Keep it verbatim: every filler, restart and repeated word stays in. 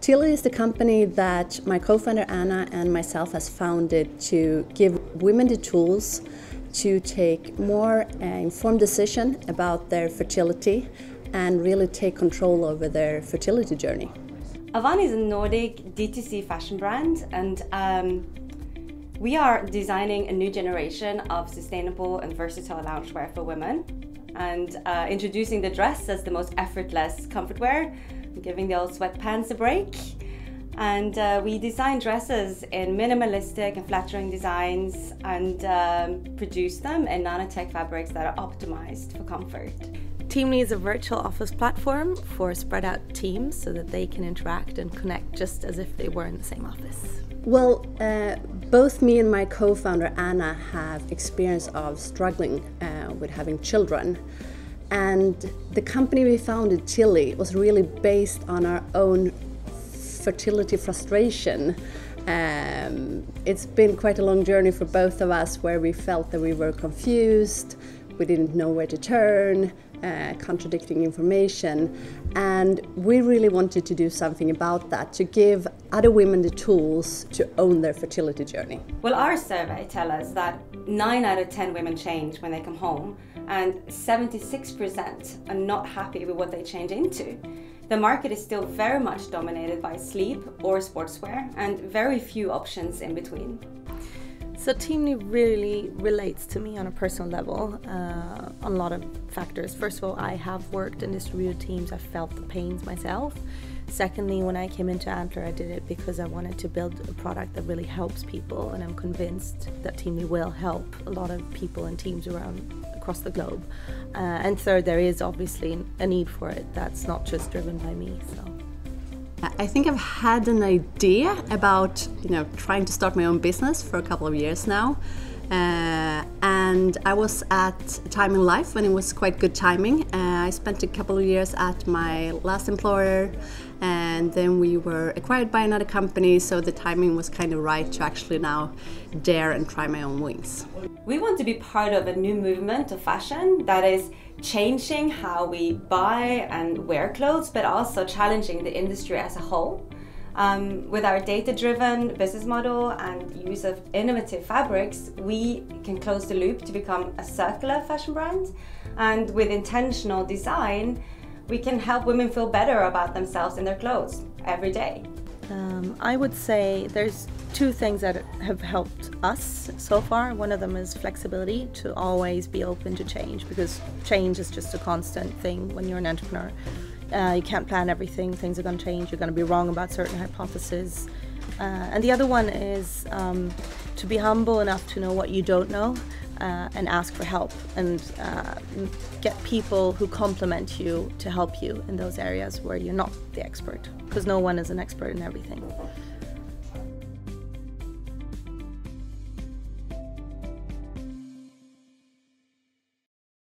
Tilly is the company that my co-founder Anna and myself has founded to give women the tools to take more uh, informed decision about their fertility and really take control over their fertility journey. Avani is a Nordic D T C fashion brand, and um, we are designing a new generation of sustainable and versatile loungewear for women and uh, introducing the dress as the most effortless comfort wear, giving the old sweatpants a break. And uh, we design dresses in minimalistic and flattering designs and um, produce them in nanotech fabrics that are optimized for comfort. Teemly is a virtual office platform for spread out teams so that they can interact and connect just as if they were in the same office. Well, uh, both me and my co-founder Anna have experience of struggling uh, with having children. And the company we founded, Tilly, was really based on our own fertility frustration. Um, it's been quite a long journey for both of us, where we felt that we were confused, we didn't know where to turn, uh, contradicting information. And we really wanted to do something about that, to give other women the tools to own their fertility journey. Well, our survey tells us that nine out of ten women change when they come home, and seventy-six percent are not happy with what they change into. The market is still very much dominated by sleep or sportswear, and very few options in between. So Teemly really relates to me on a personal level uh, on a lot of factors. First of all, I have worked in distributed teams. I felt the pains myself. Secondly, when I came into Antler, I did it because I wanted to build a product that really helps people, and I'm convinced that Teemly will help a lot of people and teams around across the globe. Uh, and third, there is obviously a need for it that's not just driven by me. So. I think I've had an idea about, you know, trying to start my own business for a couple of years now. Uh, and I was at a time in life when it was quite good timing. Uh, I spent a couple of years at my last employer, and then we were acquired by another company, so the timing was kind of right to actually now dare and try my own wings. We want to be part of a new movement of fashion that is changing how we buy and wear clothes, but also challenging the industry as a whole. Um, with our data-driven business model and use of innovative fabrics, we can close the loop to become a circular fashion brand. And with intentional design, we can help women feel better about themselves and their clothes every day. Um, I would say there's two things that have helped us so far. One of them is flexibility, to always be open to change, because change is just a constant thing when you're an entrepreneur. Uh, you can't plan everything, things are going to change, you're going to be wrong about certain hypotheses. Uh, and the other one is um, to be humble enough to know what you don't know uh, and ask for help, and uh, get people who complement you to help you in those areas where you're not the expert, because no one is an expert in everything.